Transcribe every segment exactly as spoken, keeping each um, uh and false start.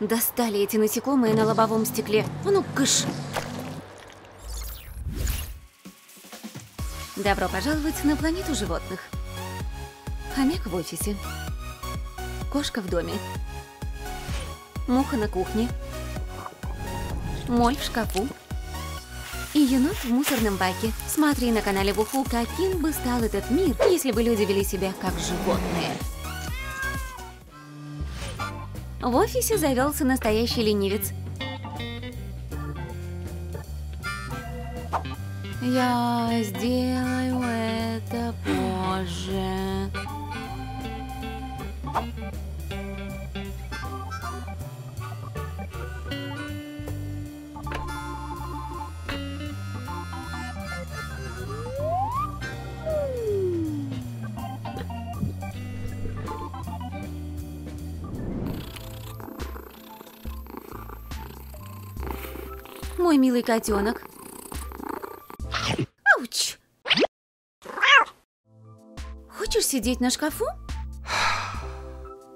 Достали эти насекомые на лобовом стекле. А ну, кыш! Добро пожаловать на планету животных. Хомяк в офисе. Кошка в доме. Муха на кухне. Моль в шкафу. И енот в мусорном баке. Смотри на канале ВУХУУ, каким бы стал этот мир, если бы люди вели себя как животные. В офисе завелся настоящий ленивец. Я сделаю это позже. Мой милый котенок. Ауч! Хочешь сидеть на шкафу?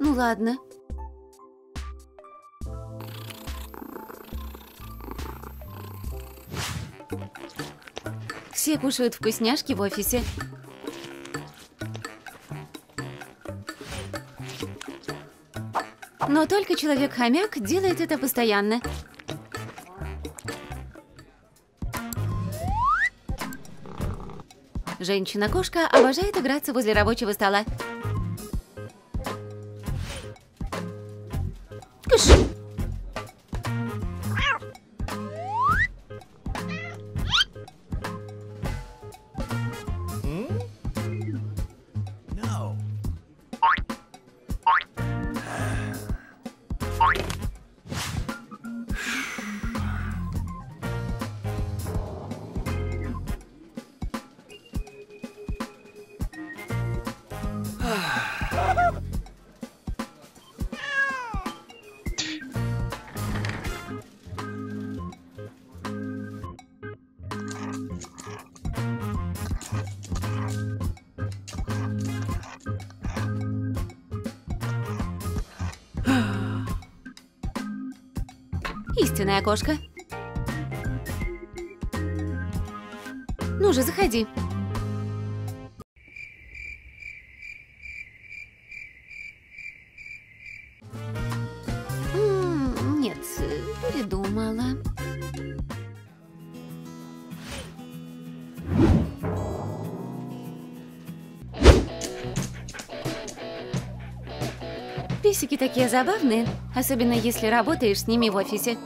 Ну ладно. Все кушают вкусняшки в офисе. Но только человек-хомяк делает это постоянно. Женщина-кошка обожает играться возле рабочего стола. Кыш! No. Истинная кошка. Ну же, заходи. Нет, передумала. Песики такие забавные, особенно если работаешь с ними в офисе.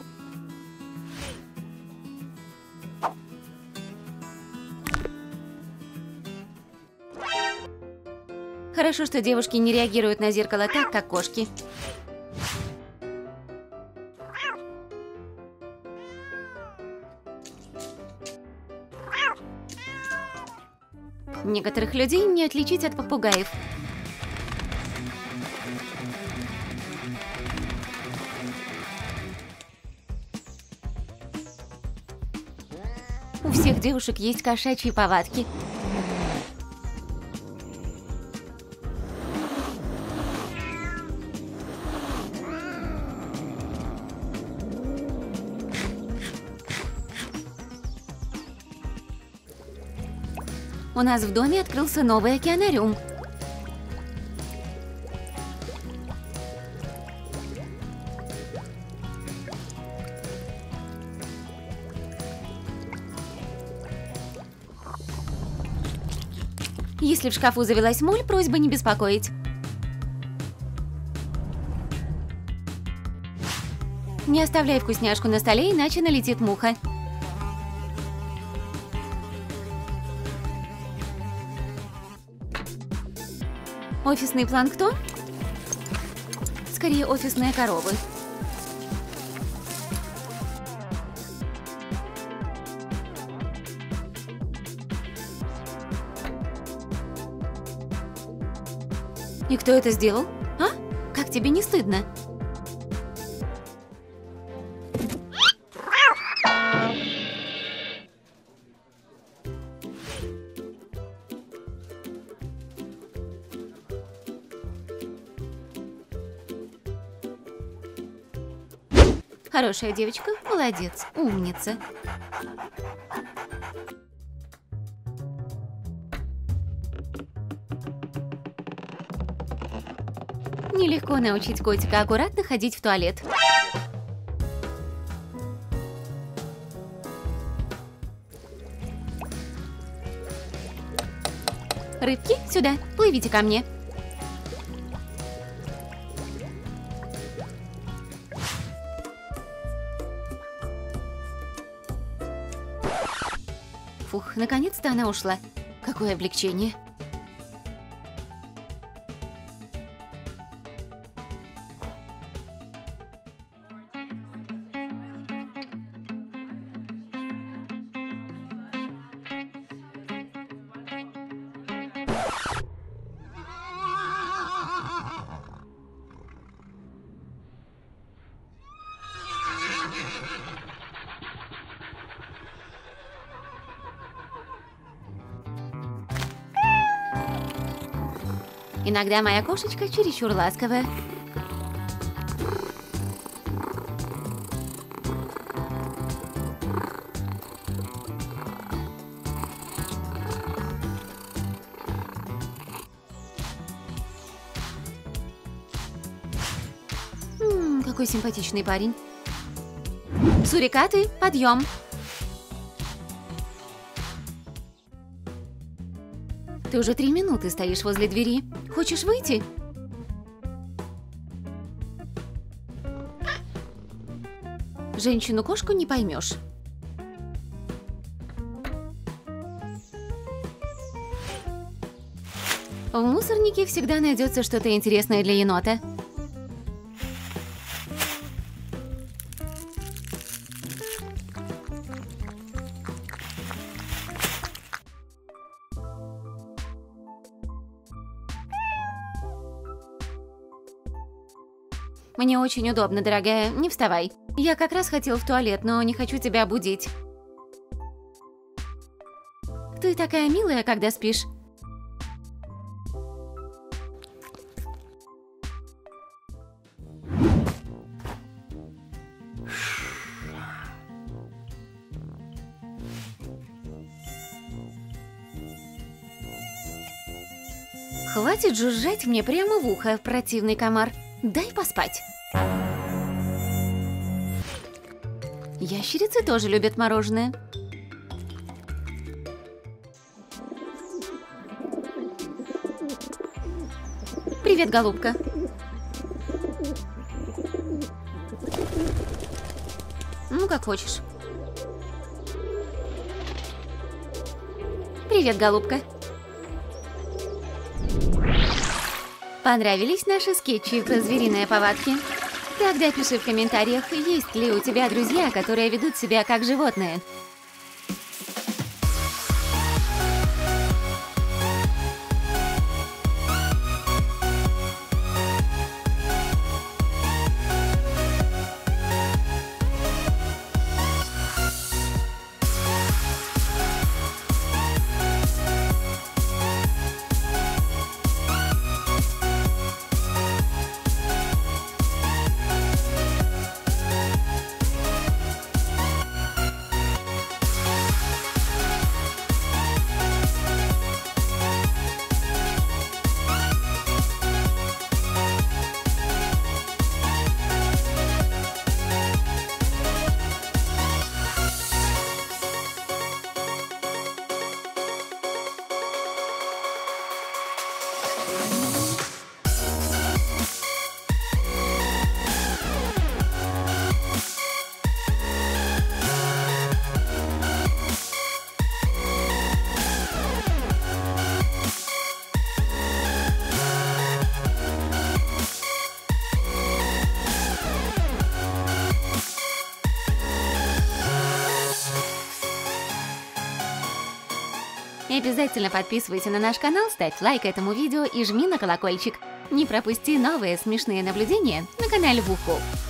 Хорошо, что девушки не реагируют на зеркало так, как кошки. Некоторых людей не отличить от попугаев. У всех девушек есть кошачьи повадки. У нас в доме открылся новый океанариум. Если в шкафу завелась моль, просьба не беспокоить. Не оставляй вкусняшку на столе, иначе налетит муха. Офисный планктон? Скорее, офисные коровы. И кто это сделал? А? Как тебе не стыдно? Хорошая девочка, молодец, умница. Нелегко научить котика аккуратно ходить в туалет. Рыбки, сюда, плывите ко мне. Фух, наконец-то она ушла. Какое облегчение. Иногда моя кошечка чересчур ласковая. М-м, какой симпатичный парень. Сурикаты, подъем! Ты уже три минуты стоишь возле двери. Хочешь выйти? Женщину-кошку не поймешь. В мусорнике всегда найдется что-то интересное для енота. Мне очень удобно, дорогая, не вставай. Я как раз хотел в туалет, но не хочу тебя будить. Ты такая милая, когда спишь. Хватит жужжать мне прямо в ухо, противный комар. Дай поспать. Ящерицы тоже любят мороженое. Привет, голубка. Ну, как хочешь. Привет, голубка. Понравились наши скетчи про звериные повадки? Тогда пиши в комментариях, есть ли у тебя друзья, которые ведут себя как животные. Обязательно подписывайся на наш канал, ставь лайк этому видео и жми на колокольчик. Не пропусти новые смешные наблюдения на канале ВУХУУ.